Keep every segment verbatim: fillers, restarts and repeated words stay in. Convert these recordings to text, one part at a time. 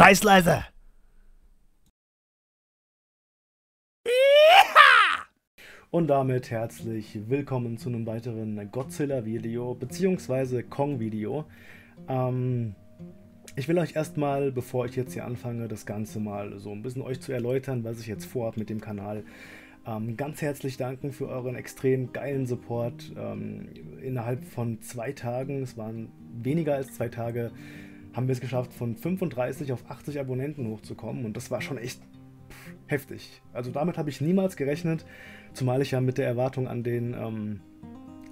scheiß leise! Und damit herzlich willkommen zu einem weiteren Godzilla-Video bzw. Kong-Video. Ähm, ich will euch erstmal, bevor ich jetzt hier anfange, das Ganze mal so ein bisschen euch zu erläutern, was ich jetzt vorhabe mit dem Kanal. Ähm, ganz herzlich danken für euren extrem geilen Support. Ähm, innerhalb von zwei Tagen, es waren weniger als zwei Tage, haben wir es geschafft, von fünfunddreißig auf achtzig Abonnenten hochzukommen, und das war schon echt heftig. Also damit habe ich niemals gerechnet, zumal ich ja mit der Erwartung an den ähm,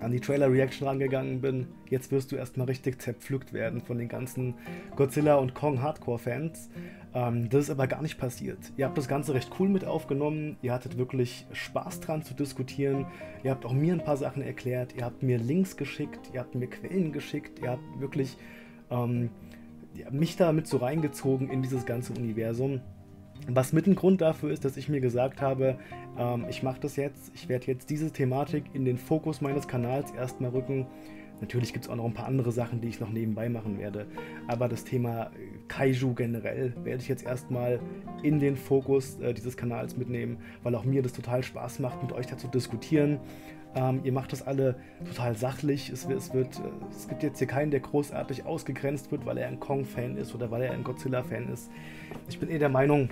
an die Trailer-Reaction rangegangen bin. Jetzt wirst du erstmal richtig zerpflückt werden von den ganzen Godzilla- und Kong-Hardcore-Fans. Ähm, das ist aber gar nicht passiert. Ihr habt das Ganze recht cool mit aufgenommen, ihr hattet wirklich Spaß dran zu diskutieren, ihr habt auch mir ein paar Sachen erklärt, ihr habt mir Links geschickt, ihr habt mir Quellen geschickt, ihr habt wirklich ähm, mich da mit so reingezogen in dieses ganze Universum. Was mit ein Grund dafür ist, dass ich mir gesagt habe, ähm, ich mache das jetzt, ich werde jetzt diese Thematik in den Fokus meines Kanals erstmal rücken. Natürlich gibt es auch noch ein paar andere Sachen, die ich noch nebenbei machen werde, aber das Thema Kaiju generell werde ich jetzt erstmal in den Fokus äh, dieses Kanals mitnehmen, weil auch mir das total Spaß macht, mit euch da zu diskutieren. Ähm, ihr macht das alle total sachlich, es, es, wird, es gibt jetzt hier keinen, der großartig ausgegrenzt wird, weil er ein Kong-Fan ist oder weil er ein Godzilla-Fan ist. Ich bin eh der Meinung,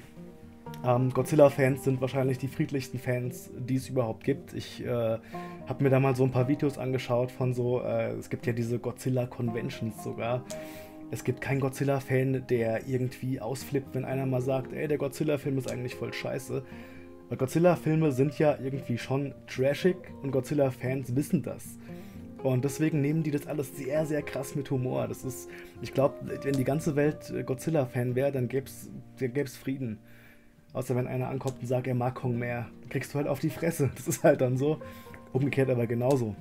Ähm, Godzilla-Fans sind wahrscheinlich die friedlichsten Fans, die es überhaupt gibt. Ich äh, habe mir da mal so ein paar Videos angeschaut von so, äh, es gibt ja diese Godzilla-Conventions sogar. Es gibt keinen Godzilla-Fan, der irgendwie ausflippt, wenn einer mal sagt, ey, der Godzilla-Film ist eigentlich voll scheiße. Weil Godzilla-Filme sind ja irgendwie schon trashig und Godzilla-Fans wissen das. Und deswegen nehmen die das alles sehr, sehr krass mit Humor. Das ist, ich glaube, wenn die ganze Welt Godzilla-Fan wäre, dann gäbe es Frieden. Außer wenn einer ankommt und sagt, er mag Kong mehr, kriegst du halt auf die Fresse. Das ist halt dann so. Umgekehrt aber genauso.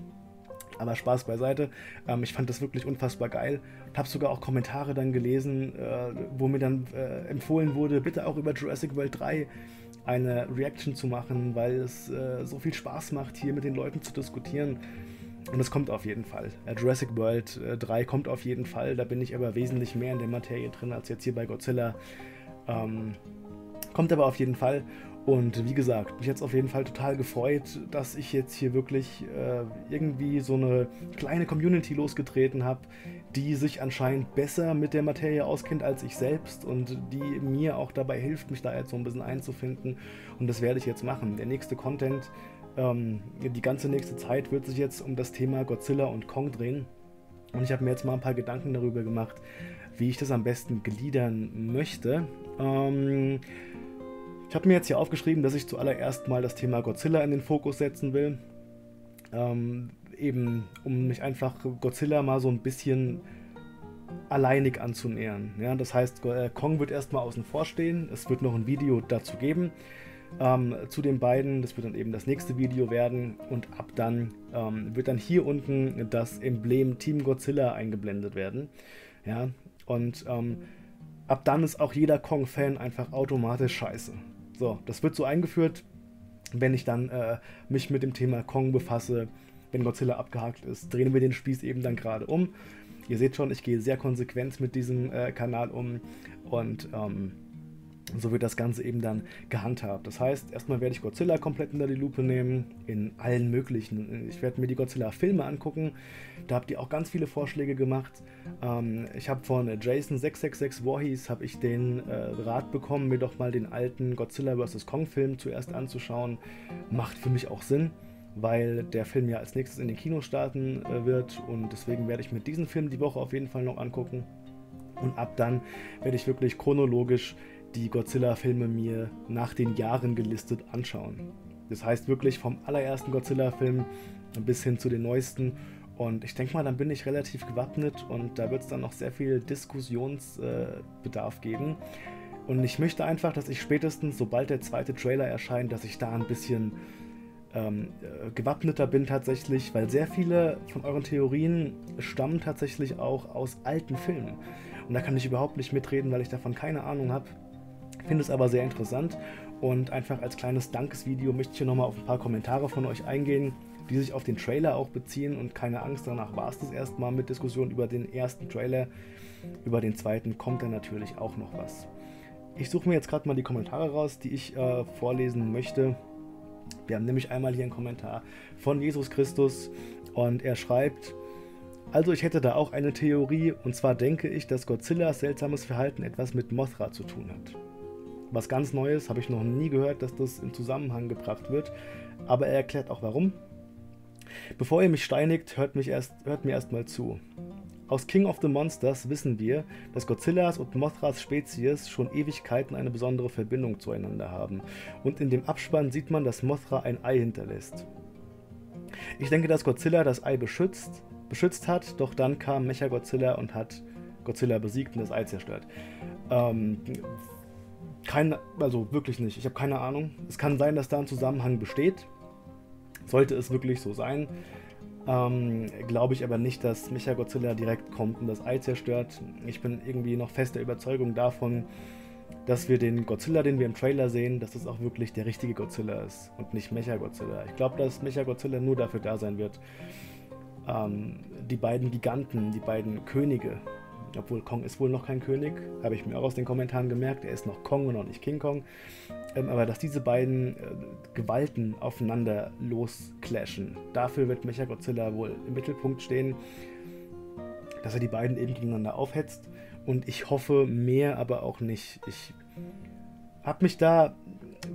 Aber Spaß beiseite. Ähm, ich fand das wirklich unfassbar geil. Ich habe sogar auch Kommentare dann gelesen, äh, wo mir dann äh, empfohlen wurde, bitte auch über Jurassic World drei eine Reaction zu machen, weil es äh, so viel Spaß macht, hier mit den Leuten zu diskutieren. Und es kommt auf jeden Fall. Äh, Jurassic World äh, drei kommt auf jeden Fall. Da bin ich aber wesentlich mehr in der Materie drin als jetzt hier bei Godzilla. Ähm, Kommt aber auf jeden Fall, und wie gesagt, mich hat es auf jeden Fall total gefreut, dass ich jetzt hier wirklich äh, irgendwie so eine kleine Community losgetreten habe, die sich anscheinend besser mit der Materie auskennt als ich selbst und die mir auch dabei hilft, mich da jetzt so ein bisschen einzufinden, und das werde ich jetzt machen. Der nächste Content, ähm, die ganze nächste Zeit wird sich jetzt um das Thema Godzilla und Kong drehen, und ich habe mir jetzt mal ein paar Gedanken darüber gemacht, wie ich das am besten gliedern möchte. Ähm... Ich habe mir jetzt hier aufgeschrieben, dass ich zuallererst mal das Thema Godzilla in den Fokus setzen will. Ähm, eben, um mich einfach Godzilla mal so ein bisschen alleinig anzunähern. Ja, das heißt, Kong wird erstmal außen vor stehen. Es wird noch ein Video dazu geben, ähm, zu den beiden. Das wird dann eben das nächste Video werden. Und ab dann ähm, wird dann hier unten das Emblem Team Godzilla eingeblendet werden. Ja, und ähm, ab dann ist auch jeder Kong-Fan einfach automatisch scheiße. So, das wird so eingeführt, wenn ich dann äh, mich mit dem Thema Kong befasse, wenn Godzilla abgehakt ist, drehen wir den Spieß eben dann gerade um. Ihr seht schon, ich gehe sehr konsequent mit diesem äh, Kanal um, und ähm, so wird das Ganze eben dann gehandhabt. Das heißt, erstmal werde ich Godzilla komplett unter die Lupe nehmen, in allen möglichen. Ich werde mir die Godzilla-Filme angucken, da habt ihr auch ganz viele Vorschläge gemacht. Ähm, ich habe von Jason sechs sechs sechs Voorhees habe ich den äh, Rat bekommen, mir doch mal den alten Godzilla versus. Kong-Film zuerst anzuschauen. Macht für mich auch Sinn, weil der Film ja als nächstes in den Kinos starten äh, wird, und deswegen werde ich mir diesen Film die Woche auf jeden Fall noch angucken. Und ab dann werde ich wirklich chronologisch die Godzilla-Filme mir nach den Jahren gelistet anschauen. Das heißt wirklich vom allerersten Godzilla-Film bis hin zu den neuesten, und ich denke mal, dann bin ich relativ gewappnet, und da wird es dann noch sehr viel Diskussionsbedarf äh, geben, und ich möchte einfach, dass ich spätestens, sobald der zweite Trailer erscheint, dass ich da ein bisschen ähm, gewappneter bin tatsächlich, weil sehr viele von euren Theorien stammen tatsächlich auch aus alten Filmen, und da kann ich überhaupt nicht mitreden, weil ich davon keine Ahnung habe. Ich finde es aber sehr interessant, und einfach als kleines Dankesvideo möchte ich hier nochmal auf ein paar Kommentare von euch eingehen, die sich auf den Trailer auch beziehen, und keine Angst, danach war es das erstmal mit Diskussion über den ersten Trailer. Über den zweiten kommt dann natürlich auch noch was. Ich suche mir jetzt gerade mal die Kommentare raus, die ich äh, vorlesen möchte. Wir haben nämlich einmal hier einen Kommentar von Jesus Christus und er schreibt: Also ich hätte da auch eine Theorie, und zwar denke ich, dass Godzillas seltsames Verhalten etwas mit Mothra zu tun hat. Was ganz Neues, habe ich noch nie gehört, dass das in Zusammenhang gebracht wird, aber er erklärt auch warum. Bevor ihr mich steinigt, hört, mich erst, hört mir erstmal zu. Aus King of the Monsters wissen wir, dass Godzillas und Mothras Spezies schon Ewigkeiten eine besondere Verbindung zueinander haben, und in dem Abspann sieht man, dass Mothra ein Ei hinterlässt. Ich denke, dass Godzilla das Ei beschützt, beschützt hat, doch dann kam Mechagodzilla und hat Godzilla besiegt und das Ei zerstört. Ähm, kein, also wirklich nicht, ich habe keine Ahnung. Es kann sein, dass da ein Zusammenhang besteht. Sollte es wirklich so sein, ähm, glaube ich aber nicht, dass Mechagodzilla direkt kommt und das Ei zerstört. Ich bin irgendwie noch fest der Überzeugung davon, dass wir den Godzilla, den wir im Trailer sehen, dass das auch wirklich der richtige Godzilla ist und nicht Mechagodzilla. Ich glaube, dass Mechagodzilla nur dafür da sein wird, ähm, die beiden Giganten, die beiden Könige, obwohl Kong ist wohl noch kein König, habe ich mir auch aus den Kommentaren gemerkt, er ist noch Kong und noch nicht King Kong, ähm, aber dass diese beiden äh, Gewalten aufeinander losclashen, dafür wird Mechagodzilla wohl im Mittelpunkt stehen, dass er die beiden eben gegeneinander aufhetzt. Und ich hoffe mehr, aber auch nicht. Ich habe mich da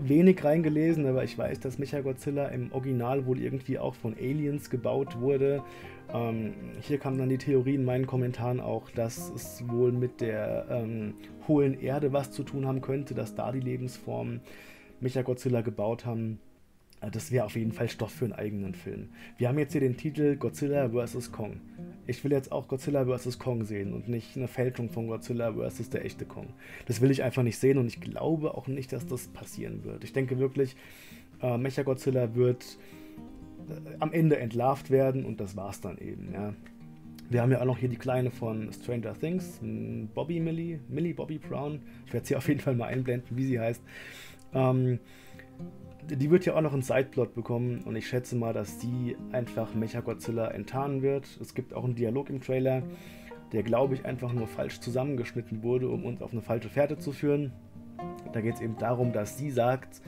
wenig reingelesen, aber ich weiß, dass Mechagodzilla im Original wohl irgendwie auch von Aliens gebaut wurde. Ähm, hier kam dann die Theorie in meinen Kommentaren auch, dass es wohl mit der ähm, hohlen Erde was zu tun haben könnte, dass da die Lebensformen Mechagodzilla gebaut haben. Das wäre auf jeden Fall Stoff für einen eigenen Film. Wir haben jetzt hier den Titel Godzilla versus. Kong. Ich will jetzt auch Godzilla versus. Kong sehen und nicht eine Fälschung von Godzilla versus der echte Kong. Das will ich einfach nicht sehen und ich glaube auch nicht, dass das passieren wird. Ich denke wirklich, äh, Mechagodzilla wird äh, am Ende entlarvt werden und das war's dann eben. Ja. Wir haben ja auch noch hier die Kleine von Stranger Things, Bobby Millie, Millie Bobby Brown. Ich werde sie auf jeden Fall mal einblenden, wie sie heißt. Ähm, Die wird ja auch noch einen Sideplot bekommen und ich schätze mal, dass die einfach Mechagodzilla enttarnen wird. Es gibt auch einen Dialog im Trailer, der, glaube ich, einfach nur falsch zusammengeschnitten wurde, um uns auf eine falsche Fährte zu führen. Da geht es eben darum, dass sie sagt,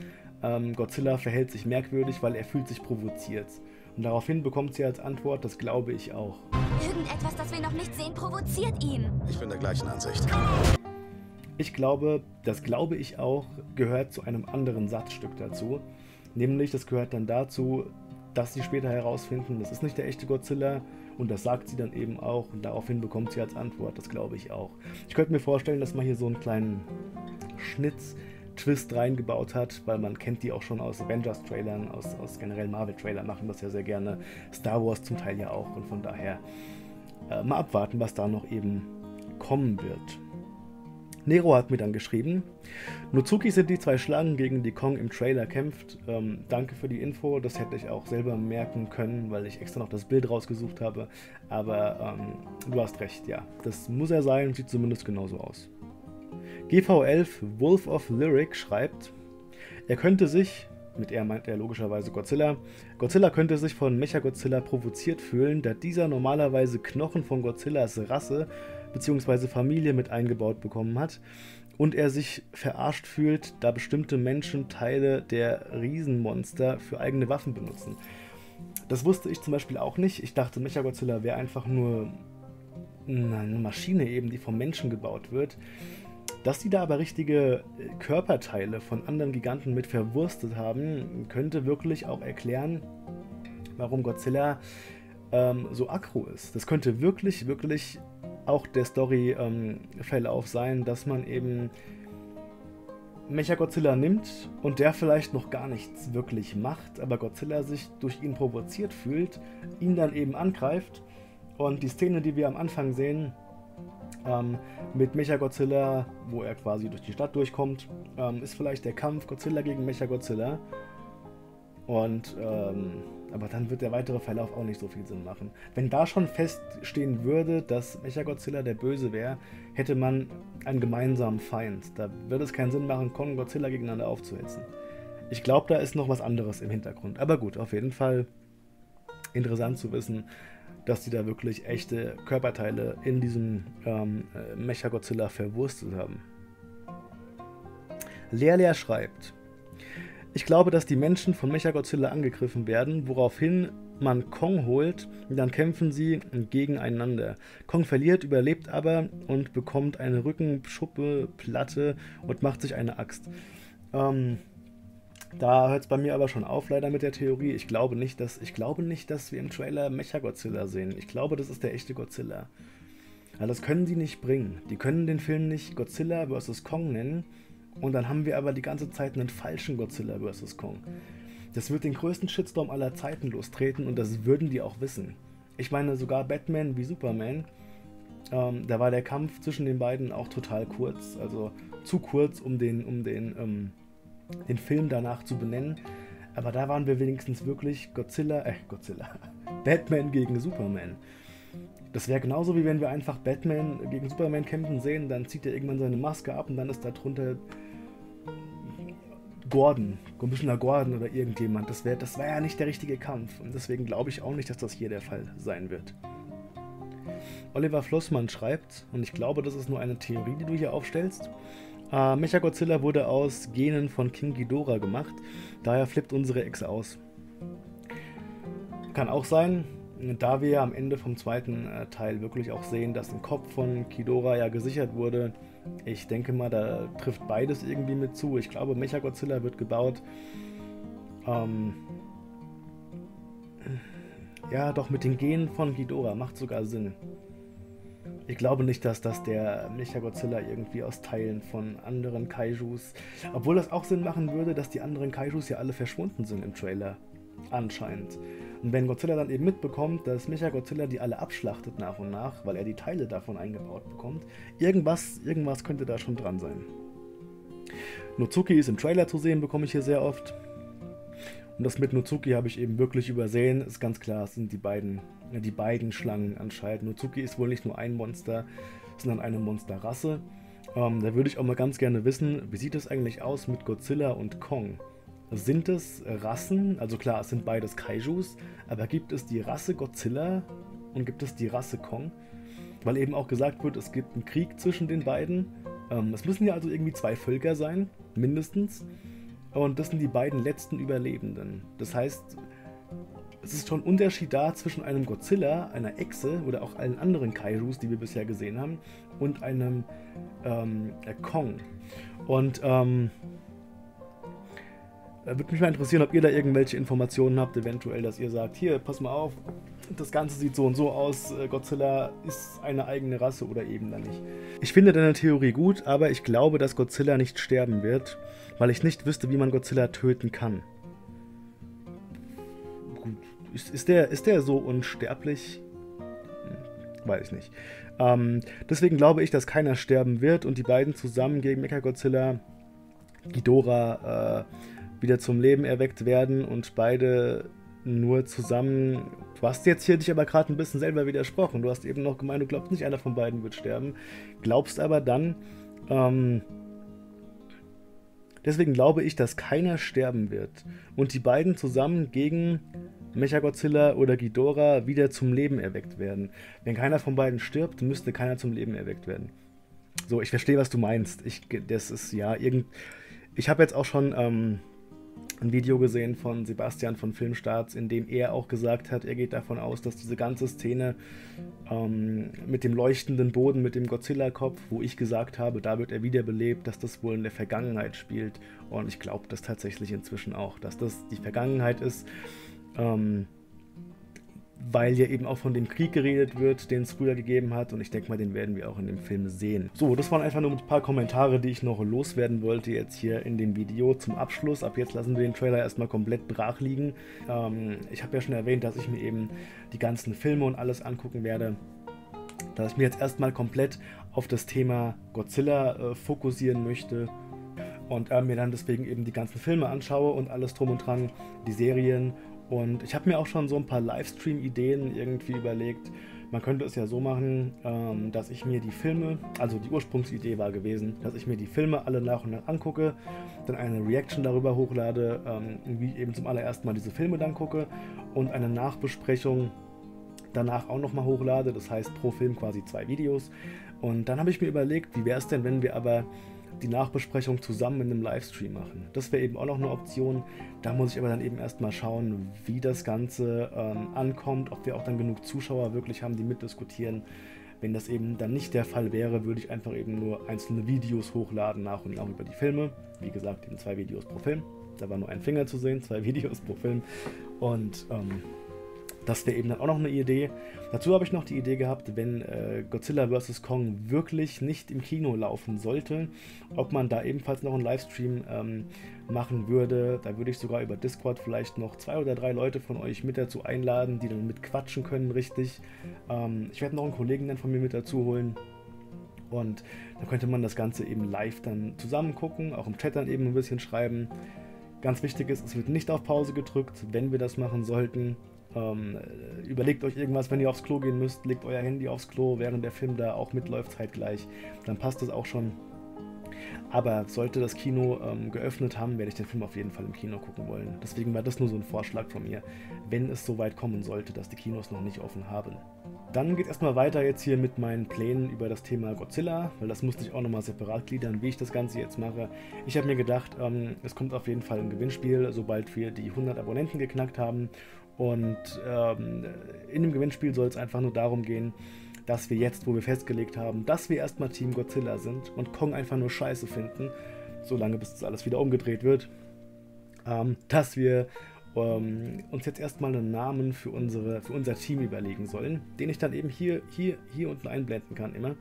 ähm, Godzilla verhält sich merkwürdig, weil er fühlt sich provoziert. Und daraufhin bekommt sie als Antwort, das glaube ich auch. Irgendetwas, das wir noch nicht sehen, provoziert ihn. Ich bin der gleichen Ansicht. Ich glaube, das glaube ich auch, gehört zu einem anderen Satzstück dazu. Nämlich, das gehört dann dazu, dass sie später herausfinden, das ist nicht der echte Godzilla. Und das sagt sie dann eben auch. Und daraufhin bekommt sie als Antwort, das glaube ich auch. Ich könnte mir vorstellen, dass man hier so einen kleinen Schnitz-Twist reingebaut hat, weil man kennt die auch schon aus Avengers-Trailern, aus, aus generell Marvel-Trailern, machen das ja sehr gerne. Star Wars zum Teil ja auch. Und von daher äh, mal abwarten, was da noch eben kommen wird. Nero hat mir dann geschrieben: Nozuki sind die zwei Schlangen, gegen die Kong im Trailer kämpft. Ähm, danke für die Info, das hätte ich auch selber merken können, weil ich extra noch das Bild rausgesucht habe. Aber ähm, du hast recht, ja, das muss er sein, sieht zumindest genauso aus. G V elf Wolf of Lyric schreibt, er könnte sich, mit er meint er logischerweise Godzilla, Godzilla könnte sich von Mechagodzilla provoziert fühlen, da dieser normalerweise Knochen von Godzillas Rasse beziehungsweise Familie mit eingebaut bekommen hat und er sich verarscht fühlt, da bestimmte Menschen Teile der Riesenmonster für eigene Waffen benutzen. Das wusste ich zum Beispiel auch nicht. Ich dachte, Mechagodzilla wäre einfach nur eine Maschine eben, die vom Menschen gebaut wird. Dass die da aber richtige Körperteile von anderen Giganten mit verwurstet haben, könnte wirklich auch erklären, warum Godzilla ähm, so aggro ist. Das könnte wirklich, wirklich auch der Story-Verlauf ähm, sein, dass man eben Mechagodzilla nimmt und der vielleicht noch gar nichts wirklich macht, aber Godzilla sich durch ihn provoziert fühlt, ihn dann eben angreift und die Szene, die wir am Anfang sehen, ähm, mit Mechagodzilla, wo er quasi durch die Stadt durchkommt, ähm, ist vielleicht der Kampf Godzilla gegen Mechagodzilla und ähm, aber dann wird der weitere Verlauf auch nicht so viel Sinn machen. Wenn da schon feststehen würde, dass Mechagodzilla der Böse wäre, hätte man einen gemeinsamen Feind. Da würde es keinen Sinn machen, Kong und Godzilla gegeneinander aufzuhetzen. Ich glaube, da ist noch was anderes im Hintergrund. Aber gut, auf jeden Fall interessant zu wissen, dass die da wirklich echte Körperteile in diesem ähm, Mechagodzilla verwurstet haben. Lehrlehr schreibt: Ich glaube, dass die Menschen von Mechagodzilla angegriffen werden, woraufhin man Kong holt und dann kämpfen sie gegeneinander. Kong verliert, überlebt aber und bekommt eine Rückenschuppe, Platte und macht sich eine Axt. Ähm, da hört es bei mir aber schon auf, leider, mit der Theorie. Ich glaube nicht, dass, ich glaube nicht, dass wir im Trailer Mechagodzilla sehen. Ich glaube, das ist der echte Godzilla. Also das können sie nicht bringen. Die können den Film nicht Godzilla versus. Kong nennen. Und dann haben wir aber die ganze Zeit einen falschen Godzilla versus. Kong. Das wird den größten Shitstorm aller Zeiten lostreten und das würden die auch wissen. Ich meine, sogar Batman wie Superman, ähm, da war der Kampf zwischen den beiden auch total kurz. Also zu kurz, um den, um den, ähm, den Film danach zu benennen. Aber da waren wir wenigstens wirklich Godzilla, äh, Godzilla, Batman gegen Superman. Das wäre genauso, wie wenn wir einfach Batman gegen Superman kämpfen sehen, dann zieht er irgendwann seine Maske ab und dann ist da drunter Gordon, Commissioner Gordon oder irgendjemand. Das, wär, das war ja nicht der richtige Kampf und deswegen glaube ich auch nicht, dass das hier der Fall sein wird. Oliver Flossmann schreibt, und ich glaube, das ist nur eine Theorie, die du hier aufstellst: äh, Mechagodzilla wurde aus Genen von King Ghidorah gemacht, daher flippt unsere Ex aus. Kann auch sein. Da wir am Ende vom zweiten Teil wirklich auch sehen, dass ein Kopf von Ghidorah ja gesichert wurde, ich denke mal, da trifft beides irgendwie mit zu. Ich glaube, Mechagodzilla wird gebaut. Ähm ja, doch mit den Genen von Ghidorah, macht sogar Sinn. Ich glaube nicht, dass das der Mechagodzilla irgendwie aus Teilen von anderen Kaijus, obwohl das auch Sinn machen würde, dass die anderen Kaijus ja alle verschwunden sind im Trailer. Anscheinend. Und wenn Godzilla dann eben mitbekommt, dass Mechagodzilla die alle abschlachtet nach und nach, weil er die Teile davon eingebaut bekommt, irgendwas, irgendwas könnte da schon dran sein. Nozuki ist im Trailer zu sehen, bekomme ich hier sehr oft. Und das mit Nozuki habe ich eben wirklich übersehen. Ist ganz klar, es sind die beiden, die beiden Schlangen anscheinend. Nozuki ist wohl nicht nur ein Monster, sondern eine Monsterrasse. Ähm, da würde ich auch mal ganz gerne wissen, wie sieht es eigentlich aus mit Godzilla und Kong? Sind es Rassen? Also klar, es sind beides Kaijus, aber gibt es die Rasse Godzilla und gibt es die Rasse Kong? Weil eben auch gesagt wird, es gibt einen Krieg zwischen den beiden. Ähm, es müssen ja also irgendwie zwei Völker sein, mindestens. Und das sind die beiden letzten Überlebenden. Das heißt, es ist schon ein Unterschied da zwischen einem Godzilla, einer Echse oder auch allen anderen Kaijus, die wir bisher gesehen haben, und einem ähm, Kong. Und ähm, würde mich mal interessieren, ob ihr da irgendwelche Informationen habt, eventuell, dass ihr sagt, hier, pass mal auf, das Ganze sieht so und so aus, Godzilla ist eine eigene Rasse oder eben dann nicht. Ich finde deine Theorie gut, aber ich glaube, dass Godzilla nicht sterben wird, weil ich nicht wüsste, wie man Godzilla töten kann. Gut, ist, ist, der, ist der so unsterblich? Weiß ich nicht. Ähm, deswegen glaube ich, dass keiner sterben wird und die beiden zusammen gegen Mechagodzilla, Ghidorah, äh, wieder zum Leben erweckt werden und beide nur zusammen... Du hast jetzt hier dich aber gerade ein bisschen selber widersprochen. Du hast eben noch gemeint, du glaubst nicht, einer von beiden wird sterben. Glaubst aber dann... Ähm, deswegen glaube ich, dass keiner sterben wird und die beiden zusammen gegen Mechagodzilla oder Ghidorah wieder zum Leben erweckt werden. Wenn keiner von beiden stirbt, müsste keiner zum Leben erweckt werden. So, ich verstehe, was du meinst. Ich, das ist ja irgend... Ich habe jetzt auch schon... Ähm, ein Video gesehen von Sebastian von Filmstarts, in dem er auch gesagt hat, er geht davon aus, dass diese ganze Szene ähm, mit dem leuchtenden Boden, mit dem Godzilla-Kopf, wo ich gesagt habe, da wird er wiederbelebt, dass das wohl in der Vergangenheit spielt. Und ich glaube das tatsächlich inzwischen auch, dass das die Vergangenheit ist, ähm, weil ja eben auch von dem Krieg geredet wird, den es früher gegeben hat. Und ich denke mal, den werden wir auch in dem Film sehen. So, das waren einfach nur ein paar Kommentare, die ich noch loswerden wollte jetzt hier in dem Video zum Abschluss. Ab jetzt lassen wir den Trailer erstmal komplett brach liegen. Ähm, ich habe ja schon erwähnt, dass ich mir eben die ganzen Filme und alles angucken werde. Dass ich mir jetzt erstmal komplett auf das Thema Godzilla äh, fokussieren möchte. Und äh, mir dann deswegen eben die ganzen Filme anschaue und alles drum und dran, die Serien. Und ich habe mir auch schon so ein paar Livestream-Ideen irgendwie überlegt. Man könnte es ja so machen, ähm, dass ich mir die Filme, also die Ursprungsidee war gewesen, dass ich mir die Filme alle nach und nach angucke, dann eine Reaction darüber hochlade, ähm, wie eben zum allerersten Mal diese Filme dann gucke und eine Nachbesprechung danach auch nochmal hochlade, das heißt pro Film quasi zwei Videos. Und dann habe ich mir überlegt, wie wäre es denn, wenn wir aber die Nachbesprechung zusammen in einem Livestream machen. Das wäre eben auch noch eine Option. Da muss ich aber dann eben erstmal schauen, wie das Ganze ähm, ankommt, ob wir auch dann genug Zuschauer wirklich haben, die mitdiskutieren. Wenn das eben dann nicht der Fall wäre, würde ich einfach eben nur einzelne Videos hochladen, nach und nach über die Filme. Wie gesagt, eben zwei Videos pro Film. Da war nur ein Finger zu sehen, zwei Videos pro Film. Und ähm, das wäre eben dann auch noch eine Idee. Dazu habe ich noch die Idee gehabt, wenn äh, Godzilla versus. Kong wirklich nicht im Kino laufen sollte, ob man da ebenfalls noch einen Livestream ähm, machen würde. Da würde ich sogar über Discord vielleicht noch zwei oder drei Leute von euch mit dazu einladen, die dann mit quatschen können, richtig. Ähm, ich werde noch einen Kollegen dann von mir mit dazu holen. Und dann könnte man das Ganze eben live dann zusammen gucken, auch im Chat dann eben ein bisschen schreiben. Ganz wichtig ist, es wird nicht auf Pause gedrückt, wenn wir das machen sollten. Ähm, überlegt euch irgendwas, wenn ihr aufs Klo gehen müsst, legt euer Handy aufs Klo, während der Film da auch mitläuft zeitgleich, dann passt das auch schon. Aber sollte das Kino ähm, geöffnet haben, werde ich den Film auf jeden Fall im Kino gucken wollen. Deswegen war das nur so ein Vorschlag von mir, wenn es so weit kommen sollte, dass die Kinos noch nicht offen haben. Dann geht es erstmal weiter jetzt hier mit meinen Plänen über das Thema Godzilla, weil das musste ich auch nochmal separat gliedern, wie ich das Ganze jetzt mache. Ich habe mir gedacht, ähm, es kommt auf jeden Fall ein Gewinnspiel, sobald wir die hundert Abonnenten geknackt haben. Und ähm, in dem Gewinnspiel soll es einfach nur darum gehen, dass wir jetzt, wo wir festgelegt haben, dass wir erstmal Team Godzilla sind und Kong einfach nur Scheiße finden, solange bis das alles wieder umgedreht wird, ähm, dass wir ähm, uns jetzt erstmal einen Namen für, unsere, für unser Team überlegen sollen, den ich dann eben hier, hier, hier unten einblenden kann immer.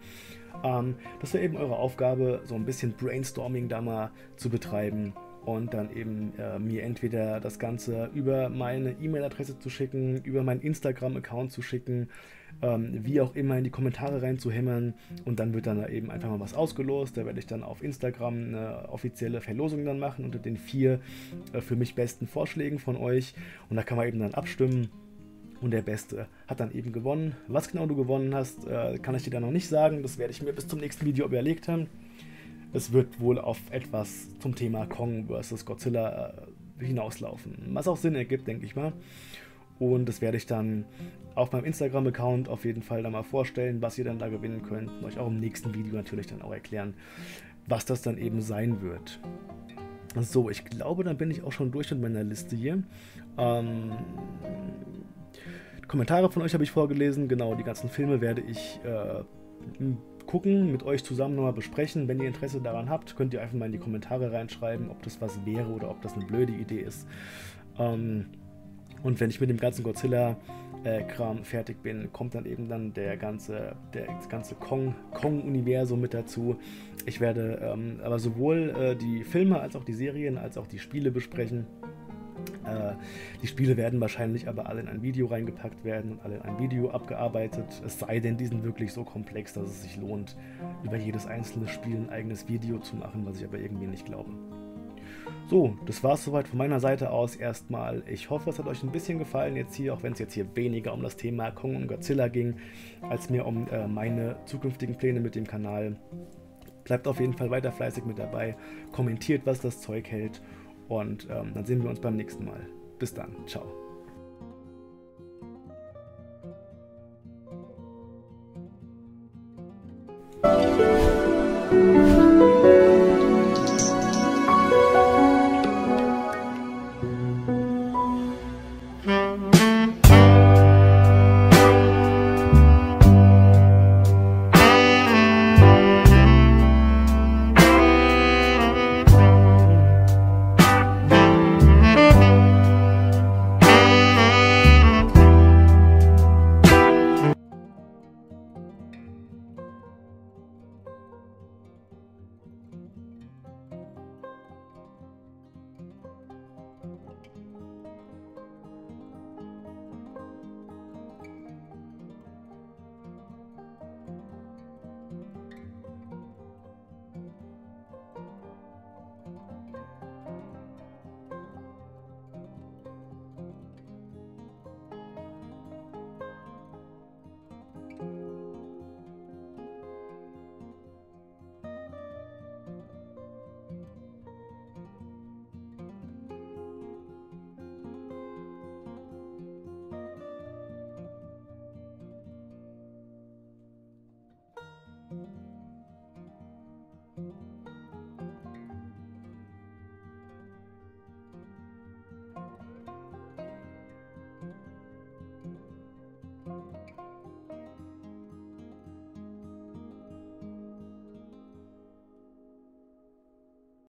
Ähm, das wäre eben eure Aufgabe, so ein bisschen Brainstorming da mal zu betreiben. Und dann eben äh, mir entweder das Ganze über meine E-Mail-Adresse zu schicken, über meinen Instagram-Account zu schicken, ähm, wie auch immer in die Kommentare reinzuhämmern. Und dann wird dann eben einfach mal was ausgelost. Da werde ich dann auf Instagram eine offizielle Verlosung dann machen unter den vier äh, für mich besten Vorschlägen von euch. Und da kann man eben dann abstimmen. Und der Beste hat dann eben gewonnen. Was genau du gewonnen hast, äh, kann ich dir dann noch nicht sagen. Das werde ich mir bis zum nächsten Video überlegt haben. Es wird wohl auf etwas zum Thema Kong versus. Godzilla hinauslaufen, was auch Sinn ergibt, denke ich mal. Und das werde ich dann auf meinem Instagram-Account auf jeden Fall dann mal vorstellen, was ihr dann da gewinnen könnt. Und euch auch im nächsten Video natürlich dann auch erklären, was das dann eben sein wird. So, ich glaube, dann bin ich auch schon durch mit meiner Liste hier. Ähm... Kommentare von euch habe ich vorgelesen. Genau, die ganzen Filme werde ich äh, gucken, mit euch zusammen nochmal besprechen. Wenn ihr Interesse daran habt, könnt ihr einfach mal in die Kommentare reinschreiben, ob das was wäre oder ob das eine blöde Idee ist. Ähm, und wenn ich mit dem ganzen Godzilla-Kram fertig bin, kommt dann eben dann der ganze, der, das ganze Kong, Kong-Universum mit dazu. Ich werde ähm, aber sowohl äh, die Filme als auch die Serien als auch die Spiele besprechen. Äh, die Spiele werden wahrscheinlich aber alle in ein Video reingepackt werden und alle in ein Video abgearbeitet, es sei denn, die sind wirklich so komplex, dass es sich lohnt, über jedes einzelne Spiel ein eigenes Video zu machen, was ich aber irgendwie nicht glaube. So, das war es soweit von meiner Seite aus erstmal. Ich hoffe, es hat euch ein bisschen gefallen jetzt hier, auch wenn es jetzt hier weniger um das Thema Kong und Godzilla ging, als mir um äh, meine zukünftigen Pläne mit dem Kanal. Bleibt auf jeden Fall weiter fleißig mit dabei, kommentiert, was das Zeug hält. Und ähm, dann sehen wir uns beim nächsten Mal. Bis dann. Ciao.